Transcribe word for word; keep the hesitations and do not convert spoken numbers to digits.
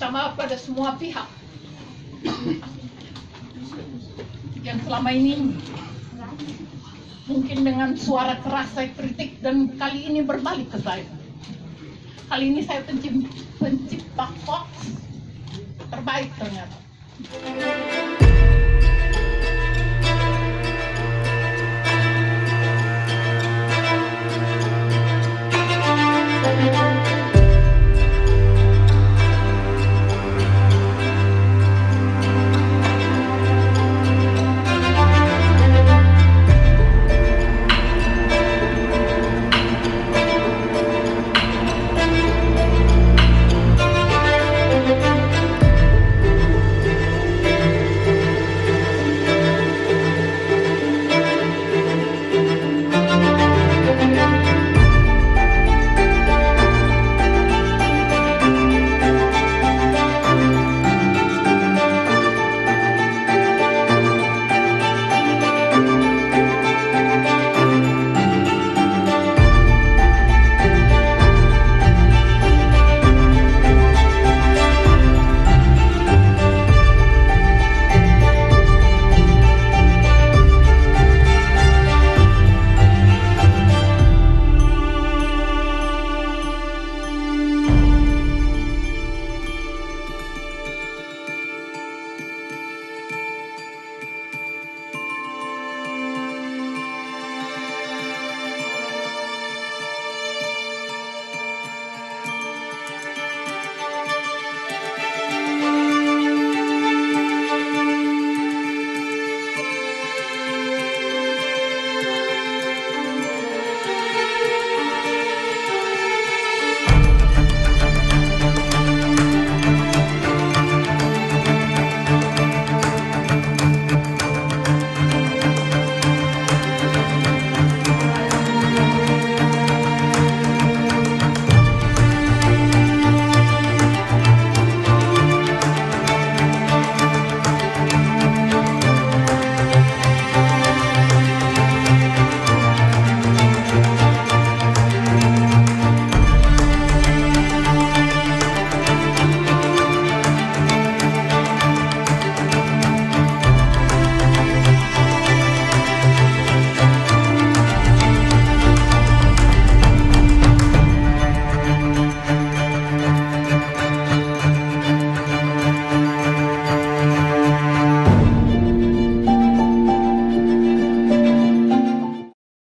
meminta maaf pada semua pihak yang selama ini mungkin dengan suara keras saya kritik, dan kali ini berbalik ke saya. Kali ini saya pencipta hoax terbaik ternyata.